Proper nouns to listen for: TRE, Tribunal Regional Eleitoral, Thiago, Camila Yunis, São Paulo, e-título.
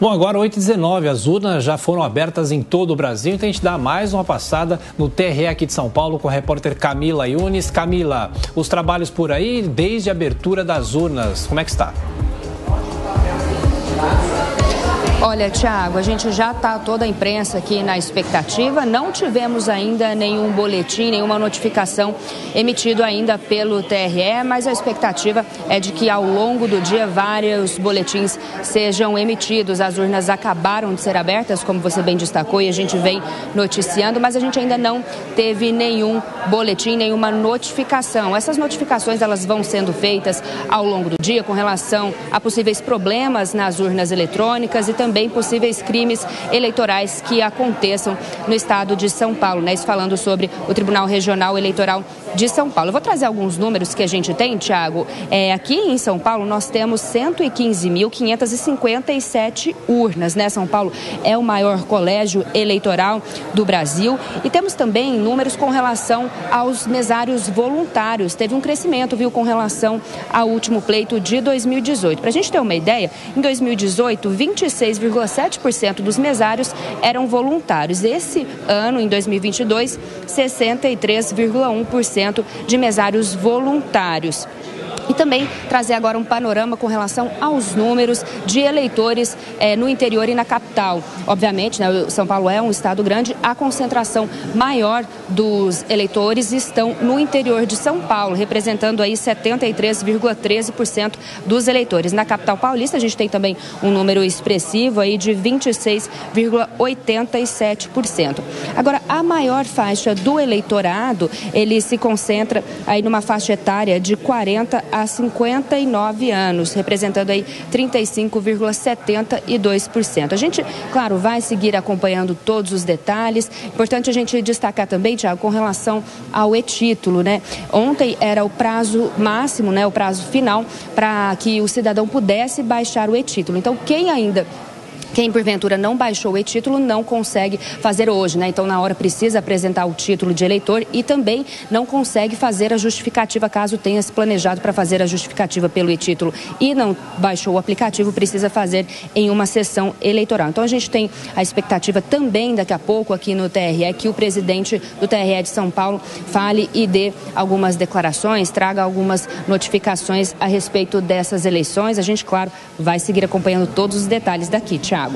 Bom, agora 8h19, as urnas já foram abertas em todo o Brasil, então a gente dá mais uma passada no TRE aqui de São Paulo com a repórter Camila Yunis. Camila, os trabalhos por aí desde a abertura das urnas, como é que está? Olha, Thiago, a gente já está toda a imprensa aqui na expectativa. Não tivemos ainda nenhum boletim, nenhuma notificação emitido ainda pelo TRE, mas a expectativa é de que ao longo do dia vários boletins sejam emitidos. As urnas acabaram de ser abertas, como você bem destacou, e a gente vem noticiando, mas a gente ainda não teve nenhum boletim, nenhuma notificação. Essas notificações elas vão sendo feitas ao longo do dia com relação a possíveis problemas nas urnas eletrônicas e também possíveis crimes eleitorais que aconteçam no estado de São Paulo, né? Isso falando sobre o Tribunal Regional Eleitoral de São Paulo. Eu vou trazer alguns números que a gente tem, Thiago. Aqui em São Paulo nós temos 115.557 urnas, né? São Paulo é o maior colégio eleitoral do Brasil e temos também números com relação aos mesários voluntários. Teve um crescimento, viu, com relação ao último pleito de 2018. Para a gente ter uma ideia, em 2018, 26,7% dos mesários eram voluntários. Esse ano, em 2022, 63,1% de mesários voluntários. E também trazer agora um panorama com relação aos números de eleitores no interior e na capital. Obviamente, né, São Paulo é um estado grande, a concentração maior dos eleitores estão no interior de São Paulo, representando aí 73,13% dos eleitores. Na capital paulista, a gente tem também um número expressivo aí de 26,87%. Agora, a maior faixa do eleitorado, ele se concentra aí numa faixa etária de 40 a 59 anos, representando aí 35,72%. A gente, claro, vai seguir acompanhando todos os detalhes. Importante a gente destacar também, Thiago, com relação ao e-título, né? Ontem era o prazo máximo, né? O prazo final para que o cidadão pudesse baixar o e-título. Então, quem porventura não baixou o e-título não consegue fazer hoje, né? Então, na hora precisa apresentar o título de eleitor e também não consegue fazer a justificativa, caso tenha se planejado para fazer a justificativa pelo e-título e não baixou o aplicativo, precisa fazer em uma sessão eleitoral. Então, a gente tem a expectativa também daqui a pouco aqui no TRE que o presidente do TRE de São Paulo fale e dê algumas declarações, traga algumas notificações a respeito dessas eleições. A gente, claro, vai seguir acompanhando todos os detalhes daqui, Thiago.